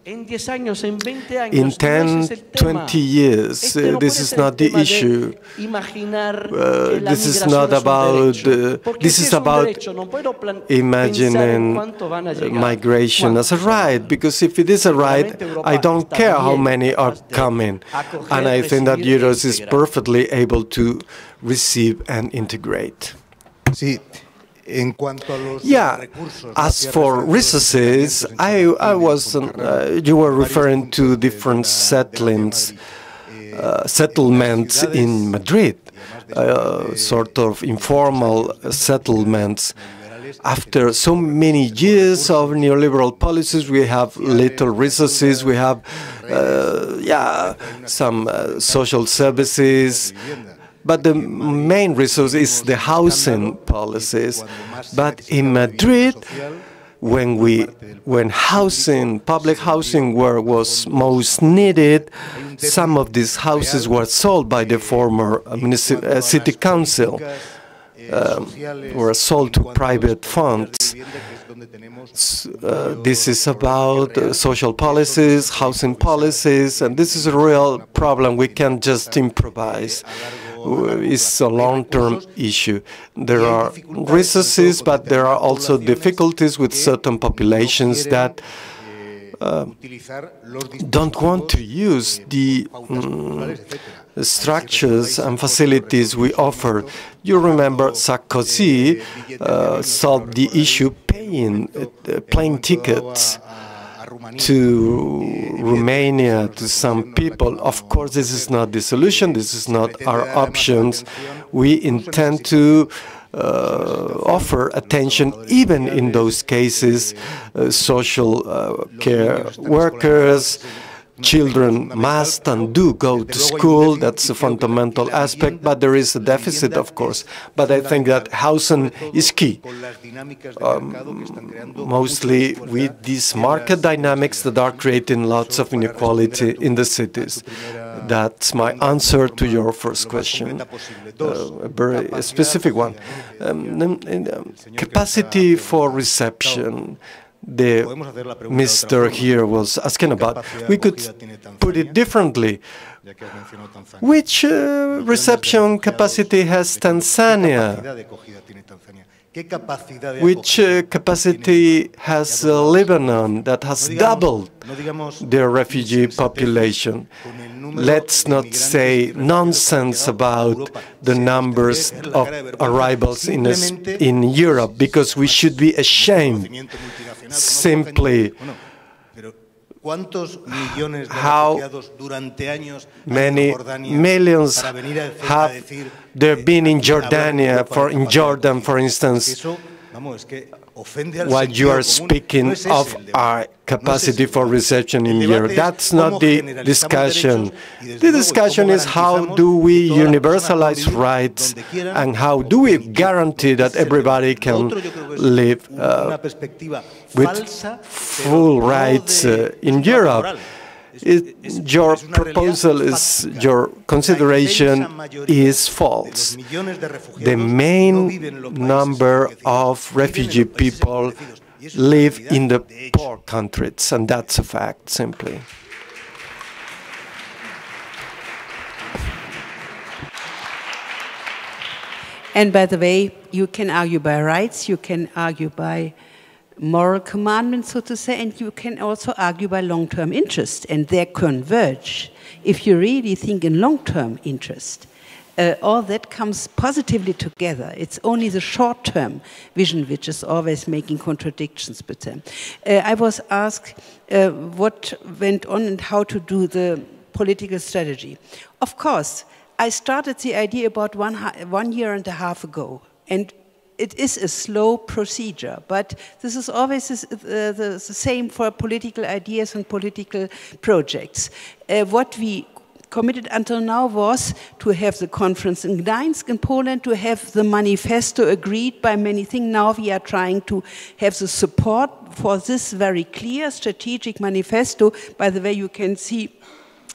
In ten, twenty years, uh, this is not the issue. Uh, this is not about, uh, this is about imagining migration as a right, because if it is a right, I don't care how many are coming. And I think that Euros is perfectly able to receive and integrate. Yeah, as for resources, I, I wasn't, uh, you were referring to different settlements, uh, settlements in Madrid, uh, sort of informal settlements. After so many years of neoliberal policies, we have little resources, we have uh, yeah, some uh, social services. But the main resource is the housing policies. But in Madrid, when we, when housing, public housing work was most needed, some of these houses were sold by the former uh, city council, um, were sold to private funds. Uh, this is about uh, social policies, housing policies, and this is a real problem. We can't just improvise. It's a long-term issue. There are resources, but there are also difficulties with certain populations that uh, don't want to use the um, structures and facilities we offer. You remember Sarkozy uh, solved the issue paying uh, plane tickets to Romania, to some people. Of course, this is not the solution, this is not our options. We intend to uh, offer attention, even in those cases, uh, social uh, care workers, children must and do go to school. That's a fundamental aspect, but there is a deficit, of course. But I think that housing is key, um, mostly with these market dynamics that are creating lots of inequality in the cities. That's my answer to your first question, uh, a very specific one. Um, capacity for reception. The mister here was asking about. We could put it differently. Which uh, reception capacity has Tanzania? Which uh, capacity has uh, Lebanon, that has doubled their refugee population? Let's not say nonsense about the numbers of arrivals in, a, in Europe, because we should be ashamed. Simply, how many millions have there been in Jordania, for in Jordan, for instance, while you are speaking of our capacity for reception in Europe? That's not the discussion. The discussion is how do we universalize rights and how do we guarantee that everybody can live uh, with full rights uh, in Europe. It, your proposal is, your consideration is false. The main number of refugee people live in the poor countries, and that's a fact, simply. And by the way, you can argue by rights, you can argue by moral commandments, so to say, and you can also argue by long-term interest, and they converge. If you really think in long-term interest, uh, all that comes positively together. It's only the short-term vision which is always making contradictions with them. Uh, I was asked uh, what went on and how to do the political strategy. Of course, I started the idea about one, one year and a half ago, and it is a slow procedure, but this is always the same for political ideas and political projects. Uh, what we committed until now was to have the conference in Gdansk in Poland, to have the manifesto agreed by many things. Now we are trying to have the support for this very clear strategic manifesto. By the way, you can see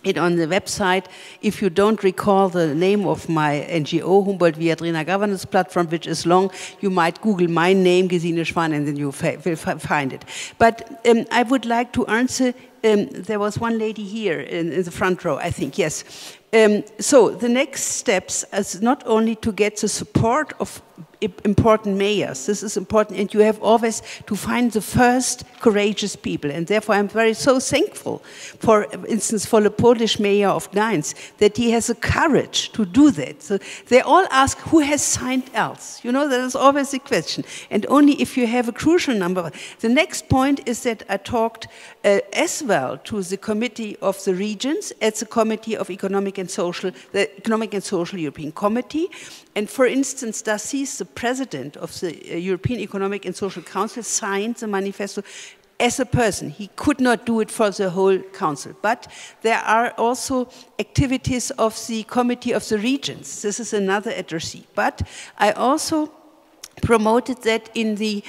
it on the website. If you don't recall the name of my N G O, Humboldt Viadrina Governance Platform, which is long, you might Google my name, Gesine Schwan, and then you fa will fa find it. But um, I would like to answer, um, there was one lady here in, in the front row, I think, yes. Um, so the next steps is not only to get the support of important mayors, this is important, and you have always to find the first courageous people, and therefore I'm very so thankful, for instance, for the Polish mayor of Gdańsk, that he has the courage to do that. So they all ask, who has signed else? You know, that is always the question, and only if you have a crucial number. The next point is that I talked uh, as well to the Committee of the Regions, at the Committee of Economic and Social, the Economic and Social European Committee, and for instance, Dassis, the president of the European Economic and Social Council, signed the manifesto as a person. He could not do it for the whole council. But there are also activities of the Committee of the Regions. This is another addressee. But I also promoted that in the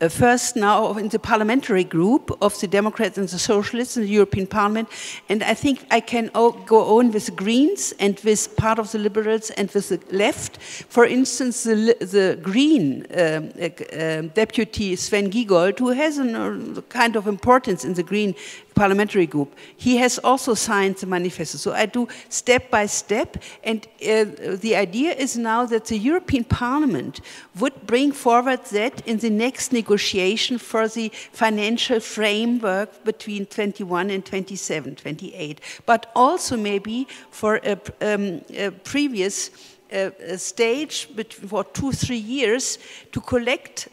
Uh, first now in the parliamentary group of the Democrats and the Socialists in the European Parliament, and I think I can go on with the Greens and with part of the Liberals and with the left. For instance, the, the Green um, uh, deputy Sven Giegold, who has a uh, kind of importance in the Green parliamentary group, he has also signed the manifesto. So I do step by step, and uh, the idea is now that the European Parliament would bring forward that in the next negotiation for the financial framework between twenty-one and twenty-seven, twenty-eight, but also maybe for a, um, a previous uh, a stage for two, three years to collect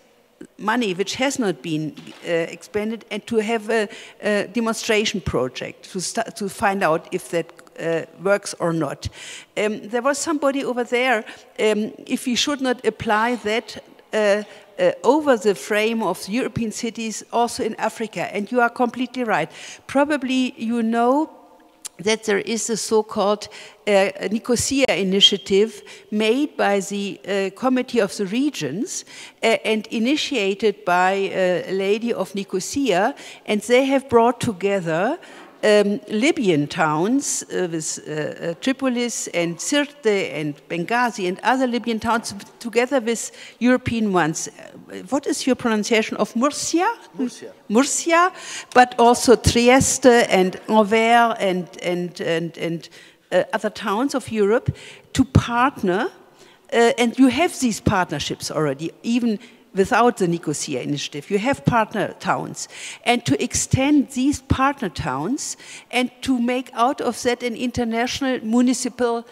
money which has not been uh, expended, and to have a, a demonstration project to start, to find out if that uh, works or not. Um, there was somebody over there, um, if we should not apply that uh, uh, over the frame of European cities also in Africa. And you are completely right. Probably you know that there is a so-called uh, Nicosia initiative made by the uh, Committee of the Regions uh, and initiated by a lady of Nicosia, and they have brought together Um, Libyan towns uh, with uh, uh, Tripolis and Sirte and Benghazi and other Libyan towns together with European ones. Uh, what is your pronunciation of Murcia? Murcia. Murcia, but also Trieste and Anvers and, and, and, and uh, other towns of Europe to partner. Uh, and you have these partnerships already, even without the Nicosia initiative. You have partner towns. And to extend these partner towns and to make out of that an international municipal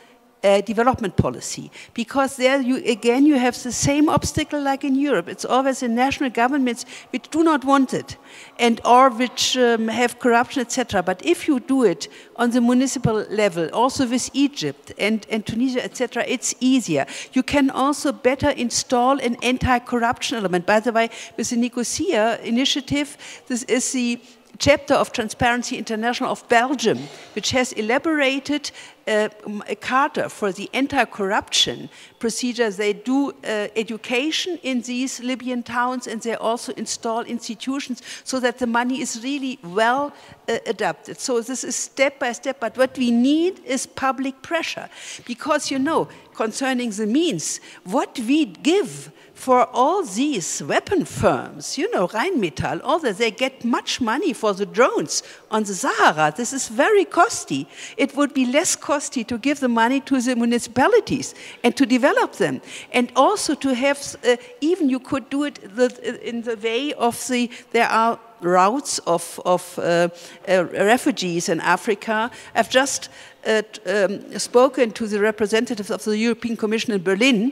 uh, development policy. Because there, you, again, you have the same obstacle like in Europe. It's always the national governments which do not want it, and or which um, have corruption, et cetera. But if you do it on the municipal level, also with Egypt and, and Tunisia, et cetera, it's easier. You can also better install an anti-corruption element. By the way, with the Nicosia initiative, this is the chapter of Transparency International of Belgium, which has elaborated uh, a charter for the anti-corruption procedure. They do uh, education in these Libyan towns, and they also install institutions so that the money is really well uh, adapted. So this is step by step, but what we need is public pressure. Because, you know, concerning the means, what we give for all these weapon firms, you know, Rheinmetall, all that, they get much money for the drones on the Sahara. This is very costly. It would be less costly to give the money to the municipalities and to develop them. And also to have, uh, even you could do it the, in the way of the, there are routes of, of uh, uh, refugees in Africa. I've just uh, um, spoken to the representatives of the European Commission in Berlin.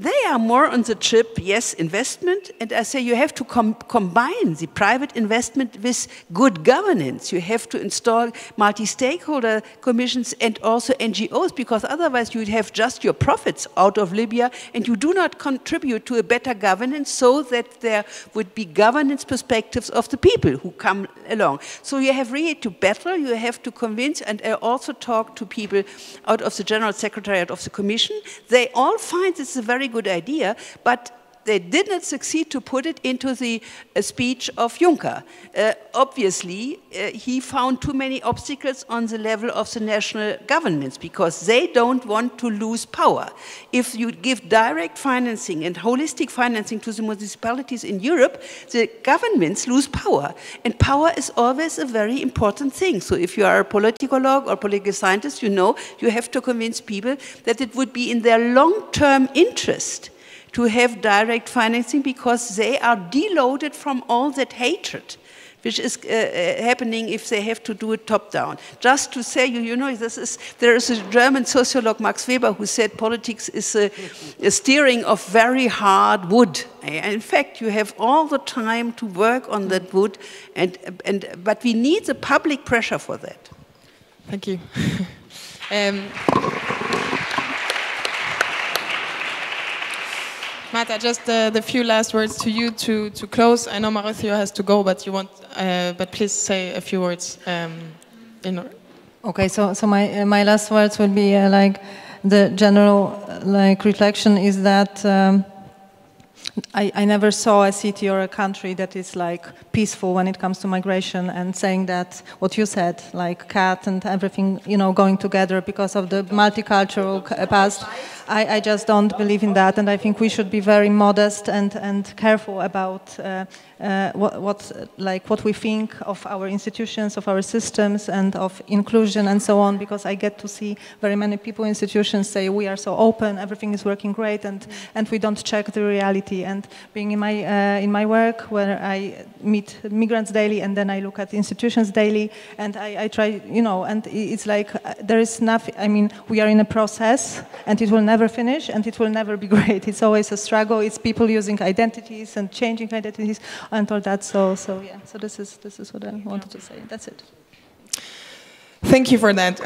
They are more on the chip, yes, investment, and I say you have to com combine the private investment with good governance. You have to install multi-stakeholder commissions and also N G Os, because otherwise you have just your profits out of Libya and you do not contribute to a better governance so that there would be governance perspectives of the people who come along. So you have really to battle, you have to convince, and I also talk to people out of the General Secretariat of the Commission. They all find this a very good idea, but they did not succeed to put it into the uh, speech of Juncker. Uh, obviously, uh, he found too many obstacles on the level of the national governments, because they don't want to lose power. If you give direct financing and holistic financing to the municipalities in Europe, the governments lose power. And power is always a very important thing. So if you are a politicologue or political scientist, you know you have to convince people that it would be in their long-term interest to have direct financing, because they are deloaded from all that hatred which is uh, happening if they have to do it top-down. Just to say, you, you know, this is, there is a German sociologue, Max Weber, who said politics is a, a steering of very hard wood. And in fact, you have all the time to work on that wood, and, and, but we need the public pressure for that. Thank you. um, Marta, just uh, the few last words to you to, to close. I know Mauricio has to go, but you want, uh, but please say a few words. Um, in okay, so so my uh, my last words will be uh, like the general uh, like reflection is that um, I I never saw a city or a country that is like peaceful when it comes to migration, and saying that what you said, like cat and everything, you know, going together because of the multicultural past. I, I just don't believe in that, and I think we should be very modest and, and careful about uh, uh, what, what, like, what we think of our institutions, of our systems, and of inclusion and so on, because I get to see very many people, institutions say we are so open, everything is working great, and, and we don't check the reality. And being in my, uh, in my work, where I meet migrants daily, and then I look at institutions daily, and I, I try, you know, and it's like uh, there is nothing, I mean, we are in a process, and it will never finish, and it will never be great. It's always a struggle. It's people using identities and changing identities and all that. So, so yeah. So this is this is what I wanted to say. That's it. Thank you for that.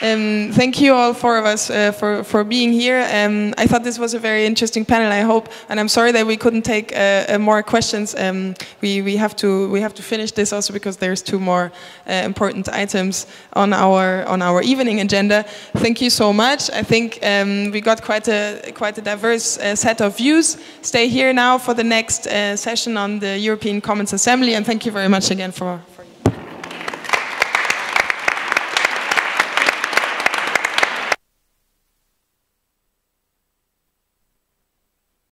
Um, thank you all four of us uh, for, for being here. Um, I thought this was a very interesting panel, I hope, and I'm sorry that we couldn't take uh, uh, more questions. Um, we, we, have to, we have to finish this also because there's two more uh, important items on our, on our evening agenda. Thank you so much. I think um, we got quite a, quite a diverse uh, set of views. Stay here now for the next uh, session on the European Commons Assembly, and thank you very much again for, for